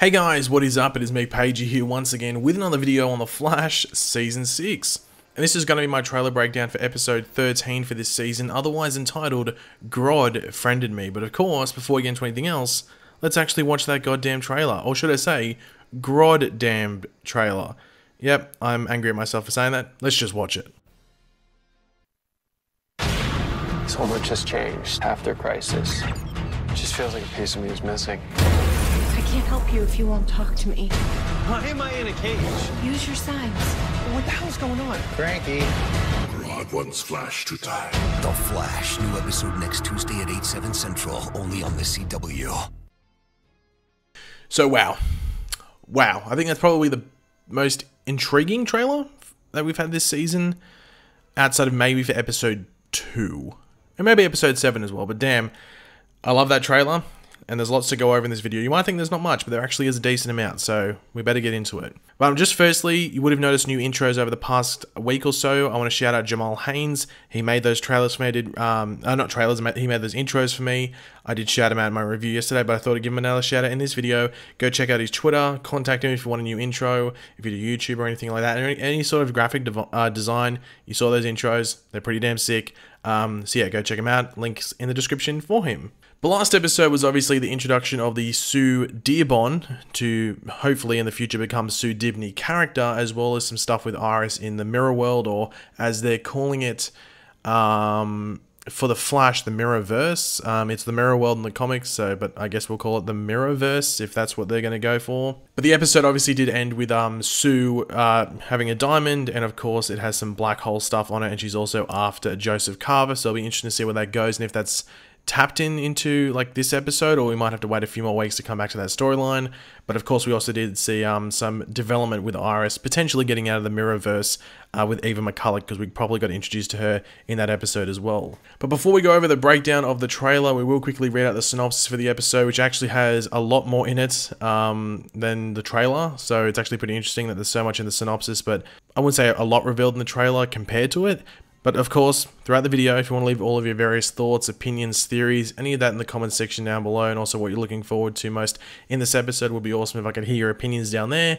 Hey guys, what is up? It is me, Pagey, here once again with another video on The Flash Season 6. And this is going to be my trailer breakdown for episode 13 for this season, otherwise entitled Grodd Friended Me. But of course, before we get into anything else, let's actually watch that goddamn trailer. Or should I say, Grodd damn trailer. Yep, I'm angry at myself for saying that. Let's just watch it. So much has changed after Crisis. It just feels like a piece of me is missing. I can't help you if you won't talk to me. Why am I in a cage? Use your signs. What the hell's going on? Cranky. Grodd wants Flash to die. The Flash. New episode next Tuesday at 8/7 Central. Only on the CW. So wow. I think that's probably the most intriguing trailer that we've had this season, outside of maybe for episode 2 and maybe episode 7 as well. But damn, I love that trailer. And there's lots to go over in this video. You might think there's not much, but there actually is a decent amount, so we better get into it. But just firstly, you would have noticed new intros over the past week or so. I want to shout out Jamal Haynes. He made those trailers for me. I did, not trailers, he made those intros for me. I did shout him out in my review yesterday, but I thought I'd give him another shout out in this video. Go check out his Twitter. Contact him if you want a new intro, if you do YouTube or anything like that. Any sort of graphic design, you saw those intros. They're pretty damn sick. So yeah, go check him out. Links in the description for him. The last episode was obviously the introduction of the Sue Dearborn, to hopefully in the future become Sue Dibney character, as well as some stuff with Iris in the mirror world, or as they're calling it for the Flash, the Mirrorverse. It's the mirror world in the comics, so but I guess we'll call it the Mirrorverse if that's what they're going to go for. But the episode obviously did end with Sue having a diamond, and of course it has some black hole stuff on it, and she's also after Joseph Carver, so it'll be interesting to see where that goes and if that's tapped into like this episode, or we might have to wait a few more weeks to come back to that storyline. But of course we also did see some development with Iris potentially getting out of the Mirrorverse with Eva McCulloch, because we probably got introduced to her in that episode as well. But before we go over the breakdown of the trailer, we will quickly read out the synopsis for the episode, which actually has a lot more in it than the trailer, so it's actually pretty interesting that there's so much in the synopsis, but I wouldn't say a lot revealed in the trailer compared to it. But of course, throughout the video, if you want to leave all of your various thoughts, opinions, theories, any of that in the comments section down below, and also what you're looking forward to most in this episode, would be awesome if I could hear your opinions down there.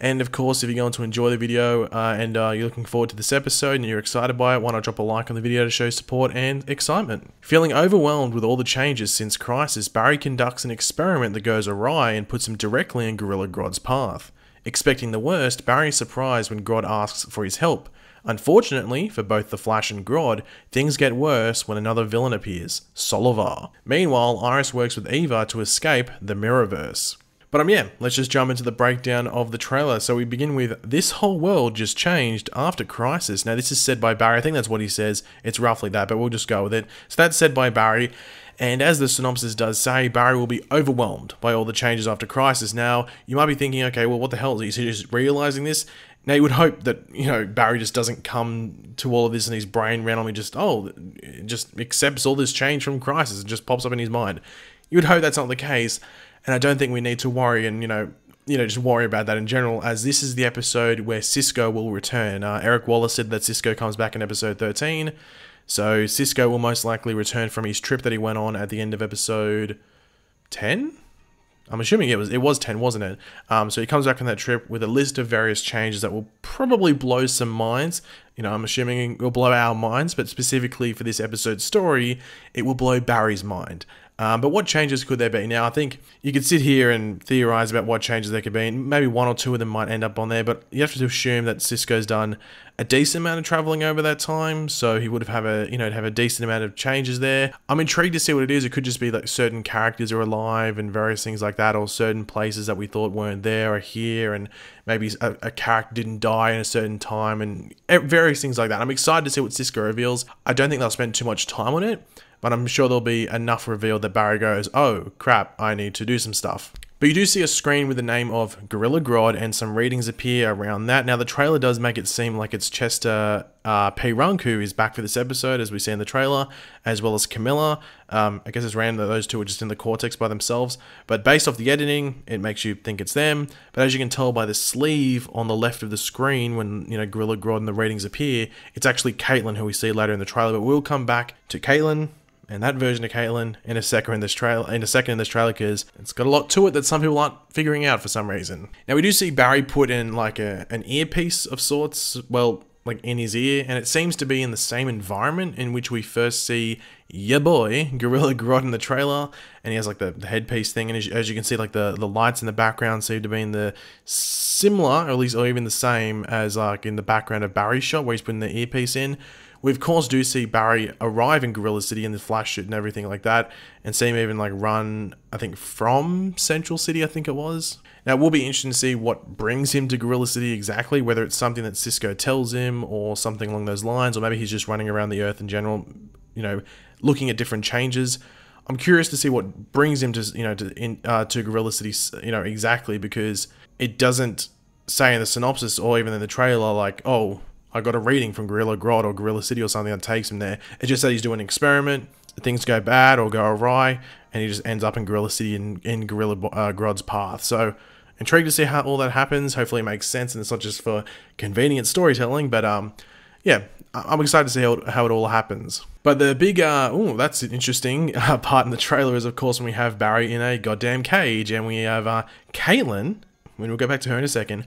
And of course, if you're going to enjoy the video and you're looking forward to this episode and you're excited by it, why not drop a like on the video to show support and excitement. Feeling overwhelmed with all the changes since Crisis, Barry conducts an experiment that goes awry and puts him directly in Gorilla Grodd's path. Expecting the worst, Barry is surprised when Grodd asks for his help. Unfortunately, for both the Flash and Grodd, things get worse when another villain appears, Solovar. Meanwhile, Iris works with Eva to escape the Mirrorverse. But yeah, let's just jump into the breakdown of the trailer. So we begin with, this whole world just changed after Crisis. Now this is said by Barry, I think that's what he says, it's roughly that, but we'll just go with it. So that's said by Barry, and as the synopsis does say, Barry will be overwhelmed by all the changes after Crisis. Now, you might be thinking, okay, well what the hell, is he just realizing this? Now, you would hope that, you know, Barry just doesn't come to all of this and his brain randomly just accepts all this change from Crisis and just pops up in his mind. You would hope that's not the case, and I don't think we need to worry and, you know, just worry about that in general, as this is the episode where Cisco will return. Eric Wallace said that Cisco comes back in episode 13, so Cisco will most likely return from his trip that he went on at the end of episode 10? I'm assuming it was 10, wasn't it? So he comes back from that trip with a list of various changes that will probably blow some minds. You know, I'm assuming it will blow our minds, but specifically for this episode's story, it will blow Barry's mind. But what changes could there be? Now, I think you could sit here and theorize about what changes there could be, and maybe one or two of them might end up on there, but you have to assume that Cisco's done a decent amount of traveling over that time, so he would have a, you know, have a decent amount of changes there. I'm intrigued to see what it is. It could just be like certain characters are alive and various things like that, or certain places that we thought weren't there are here, and maybe a character didn't die in a certain time, and various things like that. I'm excited to see what Cisco reveals. I don't think they'll spend too much time on it, but I'm sure there'll be enough revealed that Barry goes, oh crap, I need to do some stuff. But you do see a screen with the name of Gorilla Grodd and some readings appear around that. Now the trailer does make it seem like it's Chester P. Runk, who is back for this episode, as we see in the trailer, as well as Camilla. I guess it's random that those two are just in the cortex by themselves, but based off the editing, it makes you think it's them. But as you can tell by the sleeve on the left of the screen, when you know Gorilla Grodd and the readings appear, it's actually Caitlin, who we see later in the trailer. But we'll come back to Caitlin and that version of Caitlin in a second in this trailer, because it's got a lot to it that some people aren't figuring out for some reason. Now we do see Barry put in like an earpiece of sorts, well, like in his ear, and it seems to be in the same environment in which we first see your boy Gorilla Grodd in the trailer, and he has like the headpiece thing, and as you can see, like the lights in the background seem to be in the similar, or at least or even the same as like in the background of Barry's shot where he's putting the earpiece in. We of course do see Barry arrive in Gorilla City in the Flash suit and everything like that, and see him even like run, I think, from Central City, I think it was. Now it will be interesting to see what brings him to Gorilla City exactly, whether it's something that Cisco tells him or something along those lines, or maybe he's just running around the Earth in general, you know, looking at different changes. I'm curious to see what brings him to, you know, to Gorilla City, you know, exactly, because it doesn't say in the synopsis or even in the trailer like, oh, I got a reading from Gorilla Grodd or Gorilla City or something that takes him there. It just said he's doing an experiment, things go bad or go awry, and he just ends up in Gorilla City in Gorilla Grodd's path. So intrigued to see how all that happens. Hopefully it makes sense and it's not just for convenient storytelling, but yeah, I'm excited to see how it all happens. But the big, ooh, that's an interesting part in the trailer is, of course, when we have Barry in a goddamn cage, and we have Caitlin, when we'll go back to her in a second,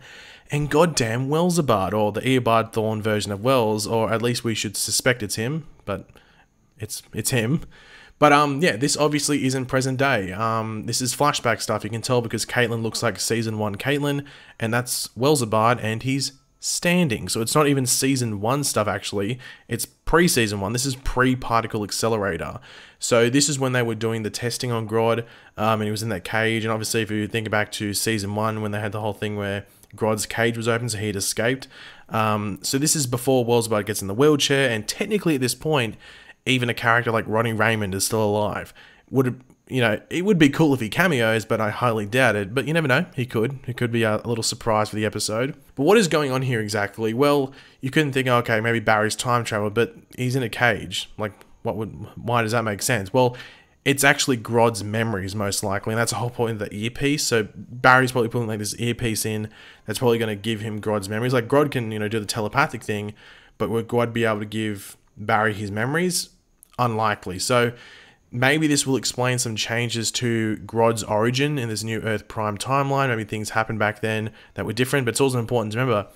and goddamn Wells-Obard, or the Eobard Thawne version of Wells, or at least we should suspect it's him, but it's him. But yeah, this obviously isn't present day. This is flashback stuff. You can tell because Caitlin looks like season 1 Caitlin, and that's Wells-Obard, and he's standing. So it's not even season 1 stuff actually. It's pre-season 1. This is pre-particle accelerator. So this is when they were doing the testing on Grodd, and he was in that cage. And obviously, if you think back to season 1 when they had the whole thing where Grodd's cage was open, so he'd escaped. So this is before Wells-Obard gets in the wheelchair, and technically at this point, even a character like Ronnie Raymond is still alive. Would, you know, it would be cool if he cameos, but I highly doubt it. But you never know, he could. It could be a little surprise for the episode. But what is going on here exactly? Well, you couldn't think, okay, maybe Barry's time travel, but he's in a cage. Like, why does that make sense? Well, it's actually Grodd's memories, most likely, and that's the whole point of the earpiece. So Barry's probably putting like this earpiece in that's probably going to give him Grodd's memories. Like, Grodd can, you know, do the telepathic thing, but would Grodd be able to give Barry his memories? Unlikely. So maybe this will explain some changes to Grodd's origin in this new Earth Prime timeline. Maybe things happened back then that were different, but it's also important to remember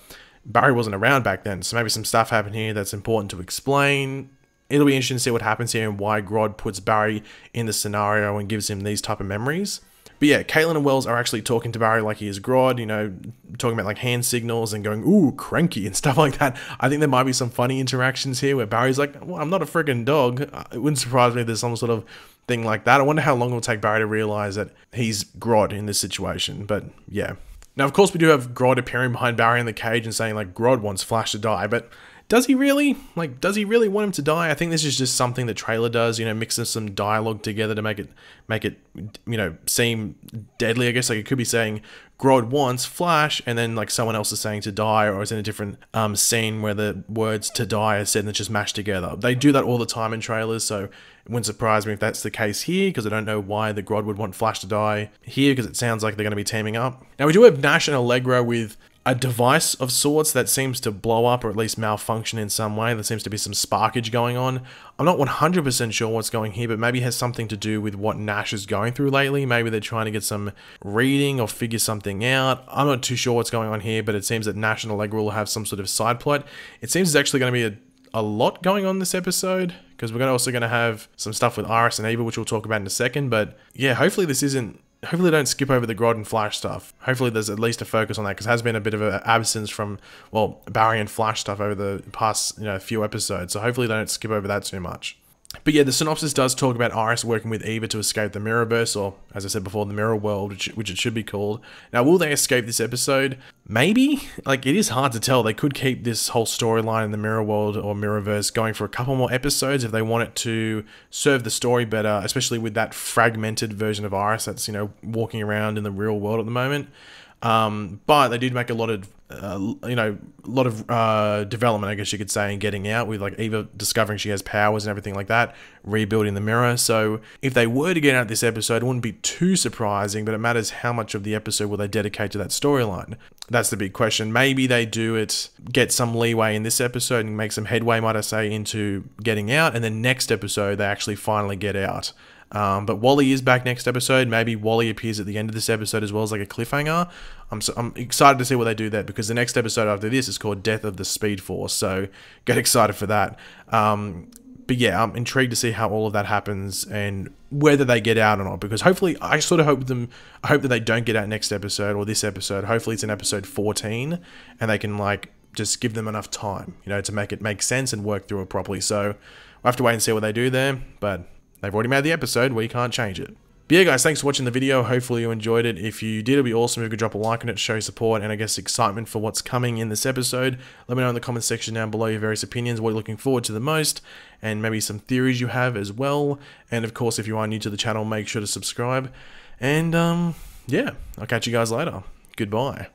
Barry wasn't around back then, so maybe some stuff happened here that's important to explain. It'll be interesting to see what happens here and why Grodd puts Barry in the scenario and gives him these type of memories. But yeah, Caitlin and Wells are actually talking to Barry like he is Grodd, you know, talking about like hand signals and going, ooh, cranky and stuff like that. I think there might be some funny interactions here where Barry's like, well, I'm not a freaking dog. It wouldn't surprise me if there's some sort of thing like that. I wonder how long it'll take Barry to realize that he's Grodd in this situation, but yeah. Now, of course, we do have Grodd appearing behind Barry in the cage and saying like Grodd wants Flash to die, but does he really? Like, does he really want him to die? I think this is just something the trailer does, you know, mixing some dialogue together to make it, you know, seem deadly, I guess. Like, it could be saying Grodd wants Flash, and then like someone else is saying to die, or is in a different scene where the words to die are said and it's just mashed together. They do that all the time in trailers, so it wouldn't surprise me if that's the case here, because I don't know why the Grodd would want Flash to die here, because it sounds like they're going to be teaming up. Now, we do have Nash and Allegra with a device of sorts that seems to blow up or at least malfunction in some way. There seems to be some sparkage going on. I'm not 100% sure what's going here, but maybe it has something to do with what Nash is going through lately. Maybe they're trying to get some reading or figure something out. I'm not too sure what's going on here, but it seems that Nash and Allegra will have some sort of side plot. It seems there's actually going to be a lot going on this episode, because we're also going to have some stuff with Iris and Eva, which we'll talk about in a second. But yeah, hopefully this isn't... Hopefully they don't skip over the Grodd and Flash stuff. Hopefully there's at least a focus on that, because there has been a bit of an absence from, well, Barry and Flash stuff over the past, you know, few episodes. So hopefully they don't skip over that too much. But yeah, the synopsis does talk about Iris working with Eva to escape the Mirrorverse, or as I said before, the Mirror World, which it should be called. Now, will they escape this episode? Maybe? Like, it is hard to tell. They could keep this whole storyline in the Mirror World or Mirrorverse going for a couple more episodes if they want it to serve the story better, especially with that fragmented version of Iris that's, you know, walking around in the real world at the moment. But they did make a lot of a lot of development, I guess you could say, in getting out, with like Eva discovering she has powers and everything like that, rebuilding the mirror. So if they were to get out this episode, it wouldn't be too surprising, but it matters how much of the episode will they dedicate to that storyline. That's the big question. Maybe they do it, get some leeway in this episode and make some headway, might I say, into getting out, and then next episode they actually finally get out. But Wally is back next episode. Maybe Wally appears at the end of this episode as well as like a cliffhanger. I'm excited to see what they do there, because the next episode after this is called Death of the Speed Force. So get excited for that. But yeah, I'm intrigued to see how all of that happens and whether they get out or not, because hopefully, I sort of hope them, I hope that they don't get out next episode or this episode. Hopefully it's in episode 14 and they can like just give them enough time, you know, to make it make sense and work through it properly. So we'll have to wait and see what they do there, but they've already made the episode where you can't change it. But yeah guys, thanks for watching the video. Hopefully you enjoyed it. If you did, it'd be awesome if you could drop a like on it, show support and I guess excitement for what's coming in this episode. Let me know in the comments section down below your various opinions, what you're looking forward to the most, and maybe some theories you have as well. And of course, if you are new to the channel, make sure to subscribe. And yeah, I'll catch you guys later. Goodbye.